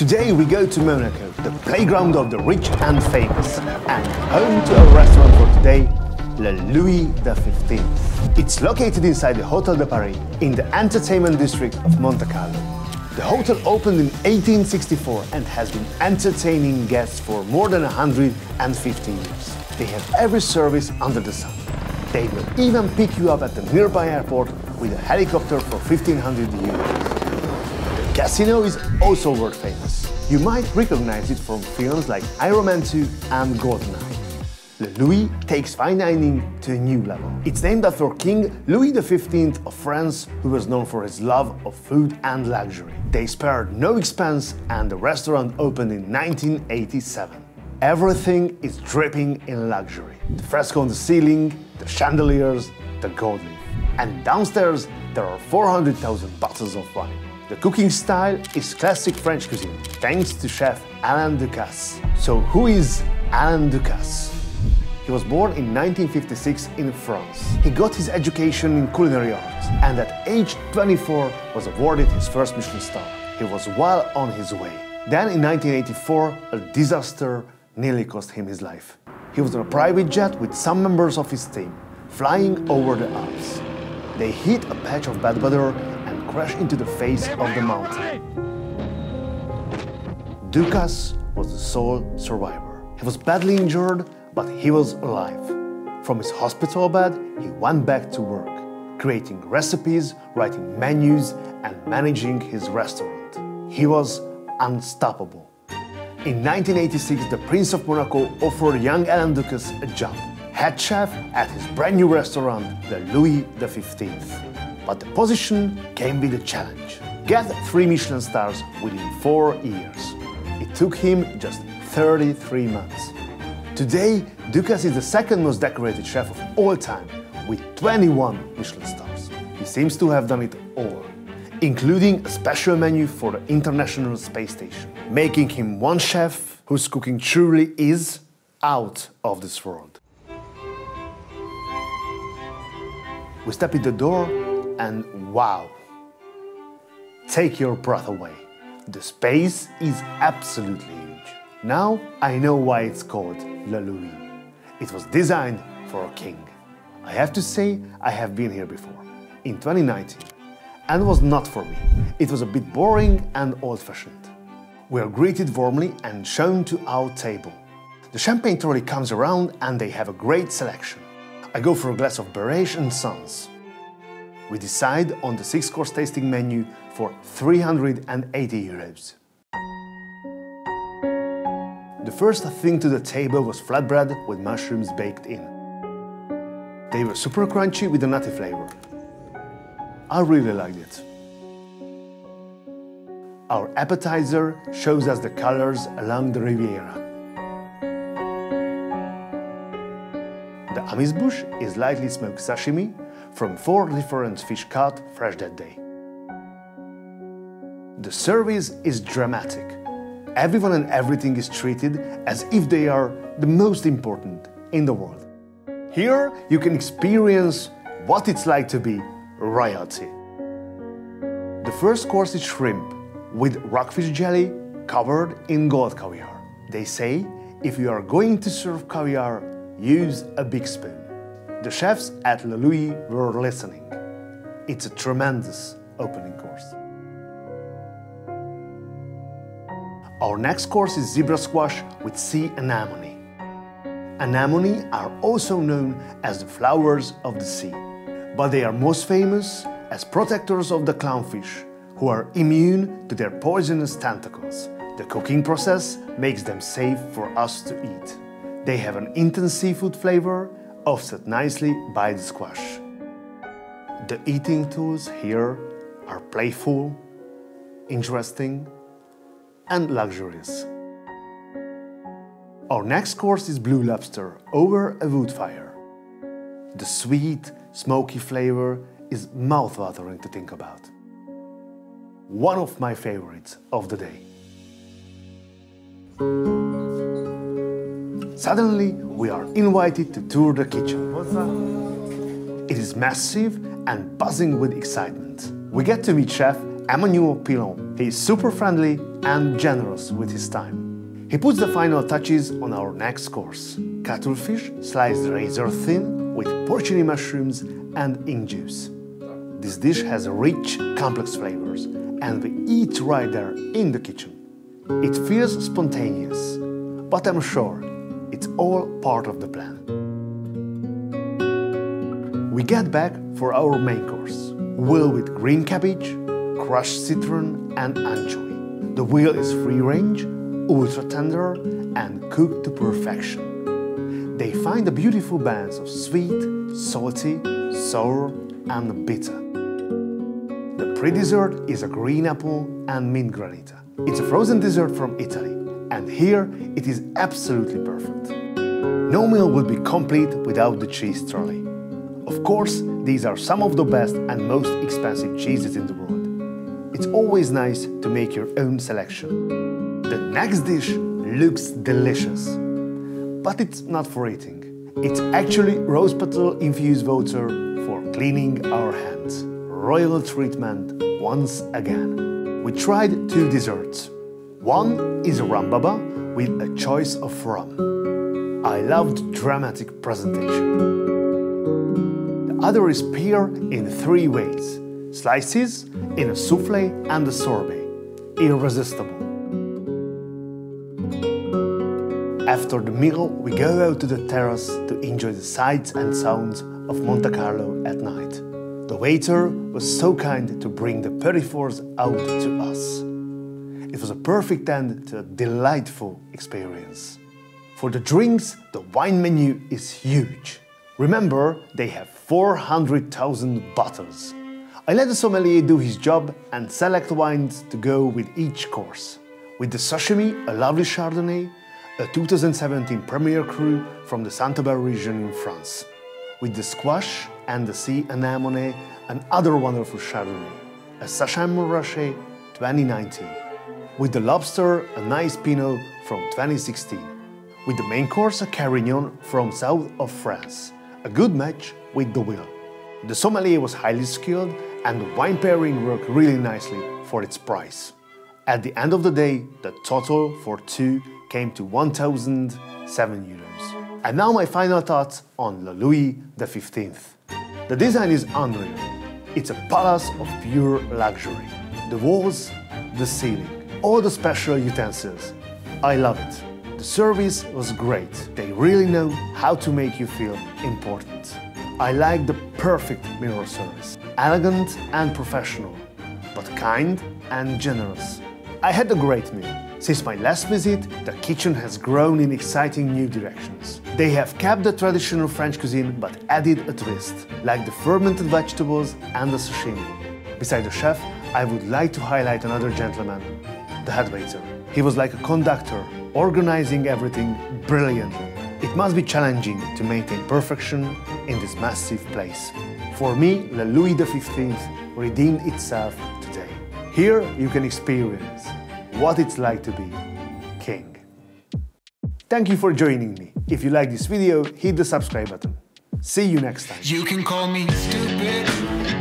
Today we go to Monaco, the playground of the rich and famous, and home to our restaurant for today, Le Louis XV. It's located inside the Hotel de Paris, in the entertainment district of Monte Carlo. The hotel opened in 1864 and has been entertaining guests for more than 150 years. They have every service under the sun. They will even pick you up at the nearby airport with a helicopter for 1,500 euros. The casino is also world famous. You might recognize it from films like Iron Man 2 and GoldenEye. Le Louis takes fine dining to a new level. It's named after King Louis XV of France, who was known for his love of food and luxury. They spared no expense, and the restaurant opened in 1987. Everything is dripping in luxury. The fresco on the ceiling, the chandeliers, the gold leaf. And downstairs, there are 400,000 bottles of wine. The cooking style is classic French cuisine, thanks to chef Alain Ducasse. So who is Alain Ducasse? He was born in 1956 in France. He got his education in culinary arts, and at age 24 was awarded his first Michelin star. He was well on his way. Then in 1984, a disaster nearly cost him his life. He was on a private jet with some members of his team, flying over the Alps. They hit a patch of bad weather and crashed into the face of the mountain. Ducasse was the sole survivor. He was badly injured, but he was alive. From his hospital bed, he went back to work, creating recipes, writing menus, and managing his restaurant. He was unstoppable. In 1986, the Prince of Monaco offered young Alain Ducasse a job, head chef at his brand new restaurant, Le Louis XV. But the position came with a challenge: get 3 Michelin stars within 4 years. It took him just 33 months. Today, Ducasse is the second most decorated chef of all time, with 21 Michelin stars. He seems to have done it all, including a special menu for the International Space Station, making him one chef whose cooking truly is out of this world. We step in the door and wow! Take your breath away. The space is absolutely huge. Now I know why it's called Le Louis. It was designed for a king. I have to say, I have been here before, in 2019, and was not for me. It was a bit boring and old-fashioned. We are greeted warmly and shown to our table. The champagne trolley comes around and they have a great selection. I go for a glass of Berèche and Sons. We decide on the 6-course tasting menu for 380 euros. The first thing to the table was flatbread with mushrooms baked in. They were super crunchy with a nutty flavor. I really liked it. Our appetizer shows us the colors along the Riviera. The amuse-bouche is lightly smoked sashimi from 4 different fish caught fresh that day. The service is dramatic. Everyone and everything is treated as if they are the most important in the world. Here you can experience what it's like to be royalty. The first course is shrimp with rockfish jelly covered in gold caviar. They say if you are going to serve caviar, use a big spoon. The chefs at Le Louis were listening. It's a tremendous opening course. Our next course is zebra squash with sea anemone. Anemone are also known as the flowers of the sea, but they are most famous as protectors of the clownfish, who are immune to their poisonous tentacles. The cooking process makes them safe for us to eat. They have an intense seafood flavor, offset nicely by the squash. The eating tools here are playful, interesting, and luxurious. Our next course is blue lobster over a wood fire. The sweet, smoky flavor is mouthwatering to think about. One of my favorites of the day. Suddenly, we are invited to tour the kitchen. It is massive and buzzing with excitement. We get to meet chef Emmanuel Pilon. He is super friendly and generous with his time. He puts the final touches on our next course. Cuttlefish sliced razor thin with porcini mushrooms and ink juice. This dish has rich, complex flavors, and we eat right there in the kitchen. It feels spontaneous, but I'm sure it's all part of the plan. We get back for our main course. Wheel with green cabbage, crushed citron and anchovy. The wheel is free-range, ultra-tender and cooked to perfection. They find a beautiful balance of sweet, salty, sour and bitter. The pre-dessert is a green apple and mint granita. It's a frozen dessert from Italy, and here it is absolutely perfect. No meal would be complete without the cheese trolley. Of course, these are some of the best and most expensive cheeses in the world. It's always nice to make your own selection. The next dish looks delicious, but it's not for eating. It's actually rose petal infused water for cleaning our hands. Royal treatment once again. We tried two desserts. One is a rhumbaba with a choice of rum. I loved dramatic presentation. Other is pear in three ways: slices, in a souffle and a sorbet. Irresistible. After the meal, we go out to the terrace to enjoy the sights and sounds of Monte Carlo at night. The waiter was so kind to bring the perophores out to us. It was a perfect end to a delightful experience. For the drinks, the wine menu is huge. Remember, they have 400,000 bottles. I let the sommelier do his job and select wines to go with each course. With the sashimi, a lovely Chardonnay, a 2017 Premier Cru from the Saint-Aubin region in France. With the squash and the sea anemone, another wonderful Chardonnay, a Sachem Rocher 2019. With the lobster, a nice Pinot from 2016. With the main course, a Carignan from south of France. A good match with the wheel. The sommelier was highly skilled and the wine pairing worked really nicely for its price. At the end of the day, the total for two came to 1,007 euros. And now my final thoughts on Le Louis XV. The design is unreal. It's a palace of pure luxury. The walls, the ceiling, all the special utensils. I love it. The service was great. They really know how to make you feel important. I like the perfect mirror service. Elegant and professional, but kind and generous. I had a great meal. Since my last visit, the kitchen has grown in exciting new directions. They have kept the traditional French cuisine, but added a twist, like the fermented vegetables and the sashimi. Beside the chef, I would like to highlight another gentleman, the head waiter. He was like a conductor, organizing everything brilliantly. It must be challenging to maintain perfection in this massive place. For me, Le Louis XV redeemed itself today. Here you can experience what it's like to be king. Thank you for joining me. If you like this video, hit the subscribe button. See you next time. You can call me stupid.